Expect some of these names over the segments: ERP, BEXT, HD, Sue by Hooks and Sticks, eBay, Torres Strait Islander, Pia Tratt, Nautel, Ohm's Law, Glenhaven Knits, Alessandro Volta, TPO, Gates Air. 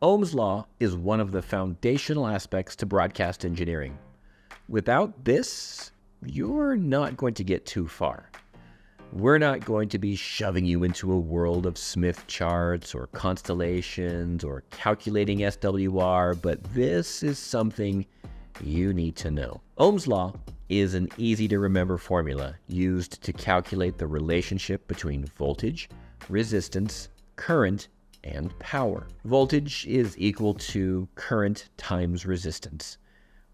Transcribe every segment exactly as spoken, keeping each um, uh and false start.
Ohm's Law is one of the foundational aspects to broadcast engineering. Without this, you're not going to get too far. We're not going to be shoving you into a world of Smith charts or constellations or calculating S W R, but this is something you need to know. Ohm's Law is an easy-to-remember formula used to calculate the relationship between voltage, resistance, current, and power. Voltage is equal to current times resistance.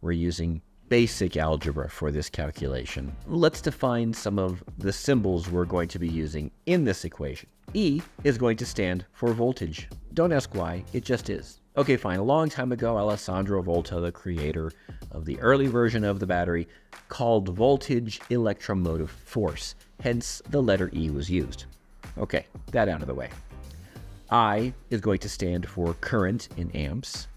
We're using basic algebra for this calculation. Let's define some of the symbols we're going to be using in this equation. E is going to stand for voltage. Don't ask why, it just is. Okay, fine, a long time ago, Alessandro Volta, the creator of the early version of the battery, called voltage electromotive force, hence the letter E was used. Okay, that out of the way. I is going to stand for current in amps.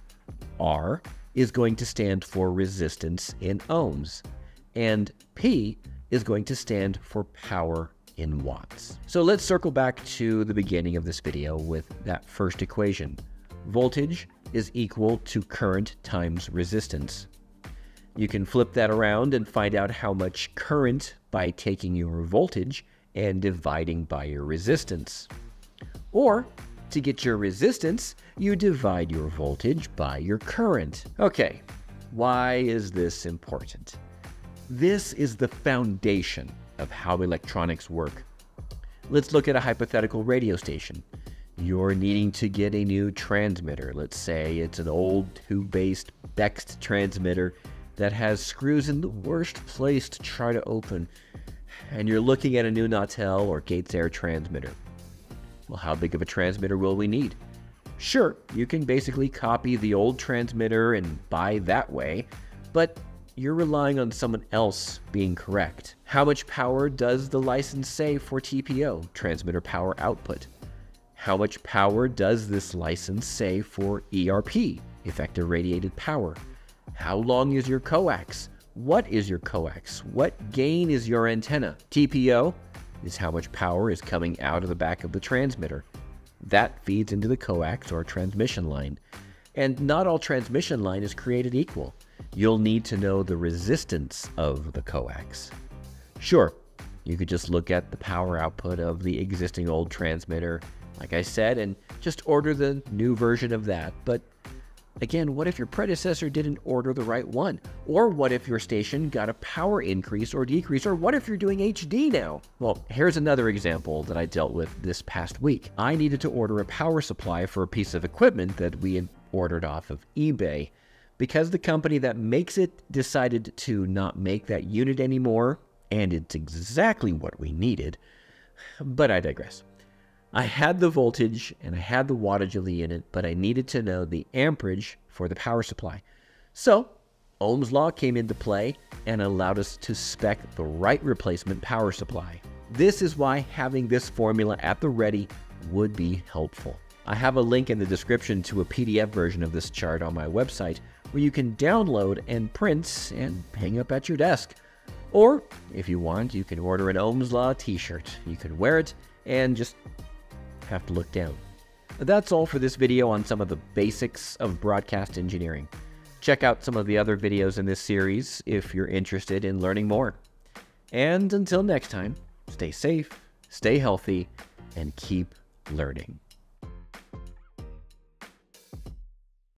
R is going to stand for resistance in ohms, and P is going to stand for power in watts. So let's circle back to the beginning of this video with that first equation. Voltage is equal to current times resistance. You can flip that around and find out how much current by taking your voltage and dividing by your resistance. Or, to get your resistance, you divide your voltage by your current. Okay, why is this important? This is the foundation of how electronics work. Let's look at a hypothetical radio station. You're needing to get a new transmitter. Let's say it's an old tube-based BEXT transmitter that has screws in the worst place to try to open, and you're looking at a new Nautel or Gates Air transmitter. Well, how big of a transmitter will we need? Sure, you can basically copy the old transmitter and buy that way, but you're relying on someone else being correct. How much power does the license say for T P O, transmitter power output? How much power does this license say for E R P, effective radiated power? How long is your coax? What is your coax? What gain is your antenna? T P O is how much power is coming out of the back of the transmitter. That feeds into the coax or transmission line. And not all transmission line is created equal. You'll need to know the resistance of the coax. Sure, you could just look at the power output of the existing old transmitter, like I said, and just order the new version of that. But again, what if your predecessor didn't order the right one? Or what if your station got a power increase or decrease? Or what if you're doing H D now? Well, here's another example that I dealt with this past week. I needed to order a power supply for a piece of equipment that we had ordered off of eBay. Because the company that makes it decided to not make that unit anymore, and it's exactly what we needed, but I digress. I had the voltage and I had the wattage of the unit, but I needed to know the amperage for the power supply. So Ohm's Law came into play and allowed us to spec the right replacement power supply. This is why having this formula at the ready would be helpful. I have a link in the description to a P D F version of this chart on my website where you can download and print and hang up at your desk. Or if you want, you can order an Ohm's Law t-shirt. You can wear it and just have to look down. That's all for this video on some of the basics of broadcast engineering. Check out some of the other videos in this series if you're interested in learning more. And until next time, stay safe, stay healthy, and keep learning.